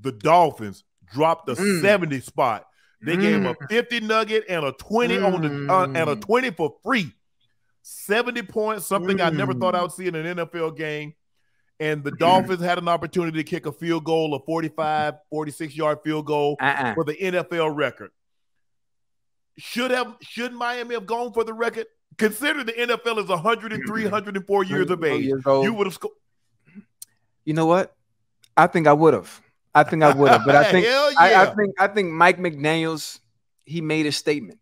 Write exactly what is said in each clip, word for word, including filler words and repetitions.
the Dolphins dropped a mm. seventy spot. They mm. gave a fifty nugget and a twenty mm. on the uh, and a twenty for free. seventy points, something mm. I never thought I would see in an N F L game. And the Dolphins mm. had an opportunity to kick a field goal, a forty-five, forty-six yard field goal uh-uh. for the N F L record. Should have should Miami have gone for the record? Consider the N F L is one hundred three, one hundred four years of age. Years you would have scored. You know what? I think I would have. I think I would have. But I think, yeah. I, I think I think Mike McDaniels, he made a statement.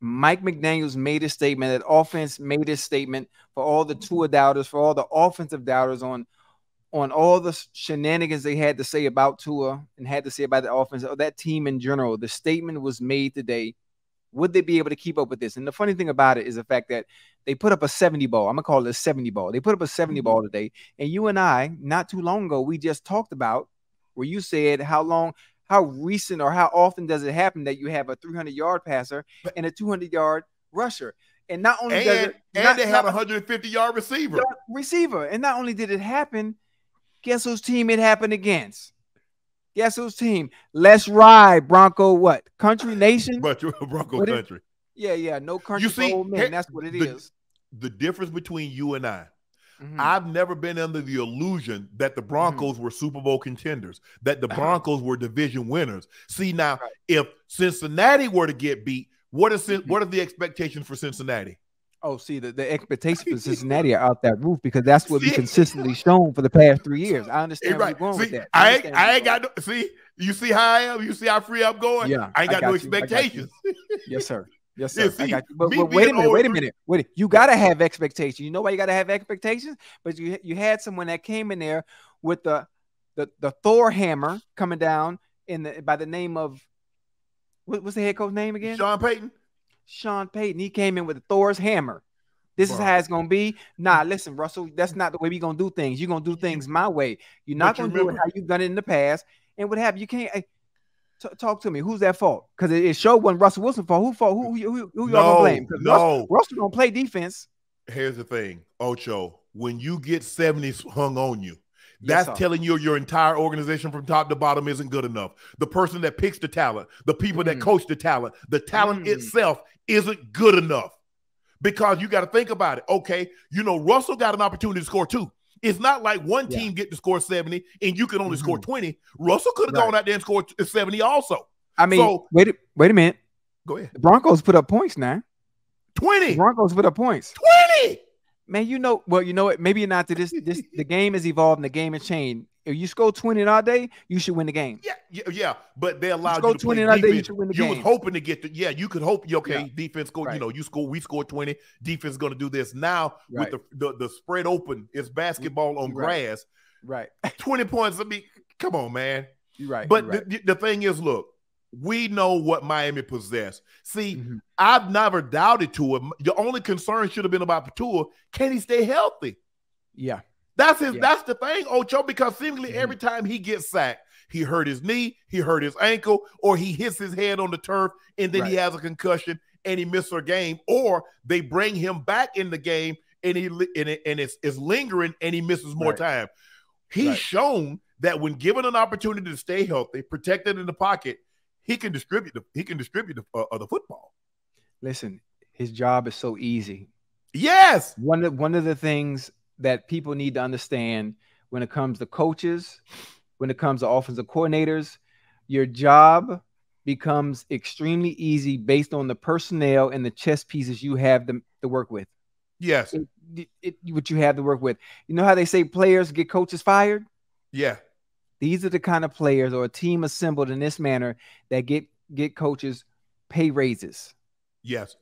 Mike McDaniels made a statement. That offense made a statement for all the Tua doubters, for all the offensive doubters on on all the shenanigans they had to say about Tua and had to say about the offense, or that team in general. The statement was made today. Would they be able to keep up with this? And the funny thing about it is the fact that they put up a seventy ball. I'm going to call it a seventy ball. They put up a seventy ball today. And you and I, not too long ago, we just talked about where you said how long, how recent or how often does it happen that you have a three hundred yard passer and a two hundred yard rusher. And not only and, does it, and not, they had a one hundred fifty yard receiver. Receiver. And not only did it happen, guess whose team it happened against? Guess whose team? Let's ride, Bronco. What country nation? But you're a Bronco what country. It? Yeah, yeah. No country. You see, for old men. That's what it the, is. The difference between you and I, mm-hmm. I've never been under the illusion that the Broncos mm-hmm. were Super Bowl contenders, that the Broncos were division winners. See, now right. if Cincinnati were to get beat, what is mm-hmm. what are the expectations for Cincinnati? Oh, see, the, the expectations for Cincinnati are out that roof because that's what we consistently shown for the past three years. I understand hey, right. where you're going see, with that. I, I ain't, I ain't got no, see, you see how I am? You see how free I'm going? Yeah, I ain't got, I got no you. expectations. Got yes, sir. Yes, sir. Yeah, see, I got you. But, but wait a minute, wait a minute. Wait, you got to have expectations. You know why you got to have expectations? But you you had someone that came in there with the, the, the Thor hammer coming down in the, by the name of, what, what's the head coach's name again? Sean Payton. Sean Payton, he came in with Thor's hammer. This Bro. is how it's going to be. Nah, listen, Russell, that's not the way we're going to do things. You're going to do things my way. You're not going to do it how you've done it in the past. And what happened? You can't I, talk to me. Who's that fault? Because it, it showed when Russell Wilson fault. Who fault? Who, who, who, who no, y'all going to blame? No. Russell, Russell going to play defense. Here's the thing, Ocho. When you get seventies hung on you, that's yes, telling you your entire organization from top to bottom isn't good enough. The person that picks the talent, the people mm. that coach the talent, the talent mm. itself isn't good enough, because you got to think about it. Okay, you know, Russell got an opportunity to score two. It's not like one yeah. team get to score seventy and you can only mm-hmm. score twenty. Russell could have right. gone out there and scored seventy also. I mean, so, wait, wait a minute. Go ahead. The Broncos put up points now. twenty. The Broncos put up points. twenty. Man, you know, well, you know what? Maybe you're not to this. This the game has evolved and the game has changed. If you score twenty all day, you should win the game. Yeah, yeah, yeah. But they allowed you, you to play defense. Day, you should win the you game. Was hoping to get the yeah. You could hope. Okay, yeah. defense score. Right. You know, you score. We score twenty. Defense is going to do this now right. with the, the the spread open. It's basketball on right. grass. Right. twenty points. I mean, come on, man. You're right. But you're right. The, the thing is, look. We know what Miami possessed. See, mm-hmm. I've never doubted Tua. The only concern should have been about Tua. Can he stay healthy? Yeah. That's his. Yeah. That's the thing, Ocho, because seemingly mm-hmm. every time he gets sacked, he hurt his knee, he hurt his ankle, or he hits his head on the turf, and then right. he has a concussion, and he misses a game, or they bring him back in the game, and he and, it, and it's, it's lingering, and he misses more right. time. He's right. shown that when given an opportunity to stay healthy, protected in the pocket, He can distribute the he can distribute the, uh, the football. Listen, his job is so easy. Yes. One of one of the things that people need to understand when it comes to coaches, when it comes to offensive coordinators, your job becomes extremely easy based on the personnel and the chess pieces you have to, to work with. Yes. It, it, it, what you have to work with. You know how they say players get coaches fired? Yeah. These are the kind of players or a team assembled in this manner that get get coaches pay raises. Yes,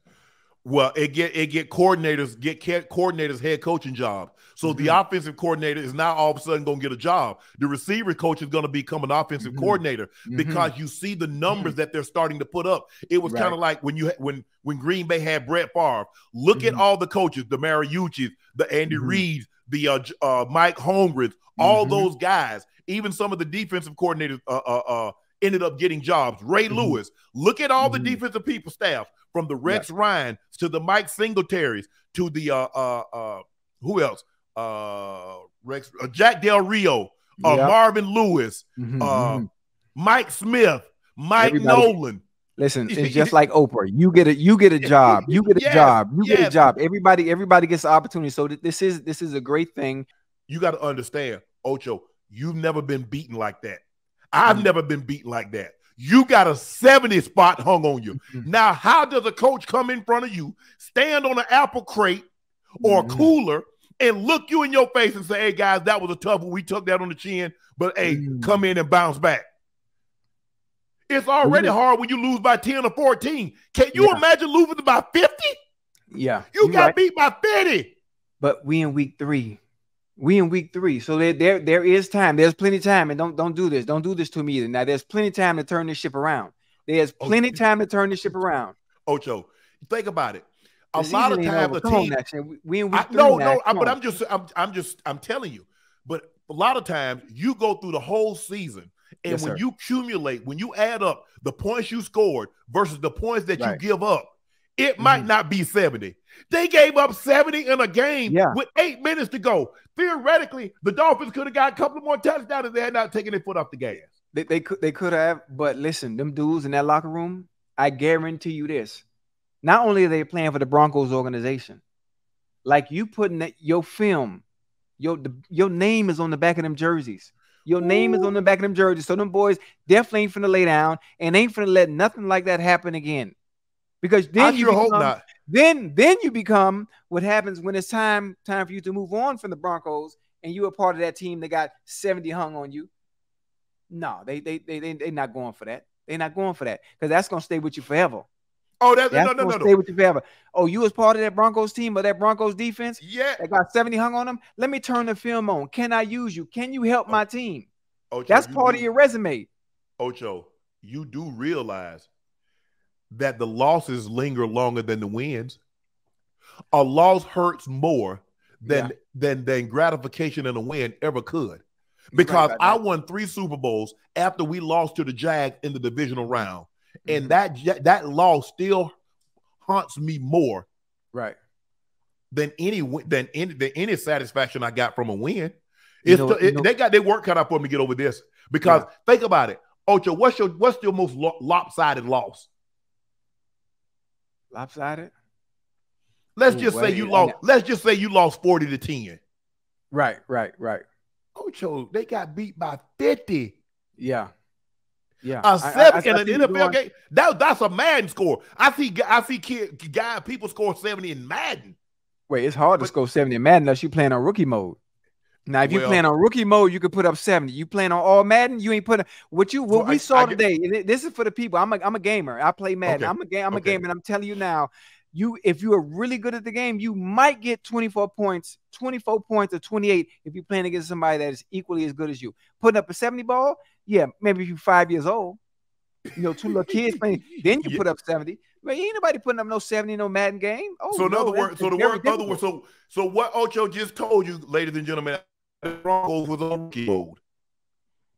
well, it get it get coordinators get coordinators head coaching jobs. So mm-hmm. the offensive coordinator is now all of a sudden going to get a job. The receiver coach is going to become an offensive mm-hmm. coordinator mm-hmm. because you see the numbers mm-hmm. that they're starting to put up. It was right. kind of like when you when when Green Bay had Brett Favre. Look mm-hmm. at all the coaches: the Mariucci, the Andy mm-hmm. Reid, the uh, uh, Mike Holmgren, all mm-hmm. those guys. Even some of the defensive coordinators uh, uh, uh, ended up getting jobs. Ray mm-hmm. Lewis. Look at all mm-hmm. the defensive people staff, from the Rex yeah. Ryan to the Mike Singletaries to the uh, uh, uh, who else? Uh, Rex, uh, Jack Del Rio, uh, yeah. Marvin Lewis, mm-hmm. uh, Mike Smith, Mike Everybody, Nolan. Listen, it's just like Oprah. You get a you get a job. You get a yes, job. You yes. get a job. Everybody everybody gets the opportunity. So th this is this is a great thing. You got to understand, Ocho, you've never been beaten like that. I've mm-hmm. never been beaten like that. You got a seventy spot hung on you. Mm-hmm. Now, how does a coach come in front of you, stand on an apple crate or mm-hmm. a cooler, and look you in your face and say, hey, guys, that was a tough one. We took that on the chin, but, hey, mm-hmm. come in and bounce back. It's already mm-hmm. hard when you lose by ten or fourteen. Can you yeah. imagine losing by fifty? Yeah. You got right. beat by fifty. But we in week three. We in week three. So there, there, there is time. There's plenty of time. And don't, don't do this. Don't do this to me either. Now, there's plenty of time to turn this ship around. There's plenty of oh, time to turn this ship around. Ocho, think about it. A the lot of times the team. On, we in week I, three no, now. no, I, but I'm just, I'm, I'm just, I'm telling you. But a lot of times you go through the whole season. And yes, when sir. you accumulate, when you add up the points you scored versus the points that right. you give up, it mm-hmm. might not be seventy. They gave up seventy in a game yeah. with eight minutes to go. Theoretically, the Dolphins could have got a couple more touchdowns if they had not taken their foot off the gas. They, they, could, they could have, but listen, them dudes in that locker room, I guarantee you this. Not only are they playing for the Broncos organization, like you putting that, your film, your, the, your name is on the back of them jerseys. Your name Ooh. is on the back of them jerseys. So them boys definitely ain't finna lay down and ain't finna let nothing like that happen again. Because then I you sure become, hope not. then then you become what happens when it's time time for you to move on from the Broncos and you are part of that team that got seventy hung on you. No, they they they they they're not going for that. They're not going for that because that's gonna stay with you forever. Oh, that's, that's no, no, no, no. Stay with you forever. Oh, you was part of that Broncos team or that Broncos defense? Yeah. That got seventy hung on them? Let me turn the film on. Can I use you? Can you help oh. my team? Ocho, that's part do, of your resume. Ocho, you do realize that the losses linger longer than the wins. A loss hurts more than, yeah. than, than gratification and a win ever could. Because right I won three Super Bowls after we lost to the Jag in the divisional round. And mm-hmm. that that loss still haunts me more, right? Than any than any than any satisfaction I got from a win. It's you know, to, it, they got their work cut out for me to get over this. Because yeah. think about it, Ocho. What's your what's your most lo lopsided loss? Lopsided. Let's Ooh, just say you lost. Let's just say you lost forty to ten. Right, right, right. Ocho, they got beat by fifty. Yeah. Yeah, a seven I, I, I in an N F L game. That, that's a Madden score. I see. I see. Kid, guy, people score seventy in Madden. Wait, it's hard but, to score seventy in Madden unless you playing on rookie mode. Now, if well, you playing on rookie mode, you could put up seventy. You playing on all Madden, you ain't putting what you what well, we I, saw I, today. I, this is for the people. I'm a I'm a gamer. I play Madden. Okay, I'm a game. I'm okay. a gamer, and I'm telling you now, you if you are really good at the game, you might get twenty-four points, twenty-four points, or twenty-eight if you're playing against somebody that is equally as good as you. Putting up a seventy ball. Yeah, maybe if you're five years old, you know, two little kids playing, then you yeah. put up seventy. But ain't nobody putting up no seventy, no Madden game. Oh, so in no, other words, so the word, other words, so so what Ocho just told you, ladies and gentlemen, the Broncos was on rookie mode.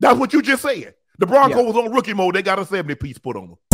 That's what you just said. The Broncos yeah. was on rookie mode. They got a seventy piece put on them.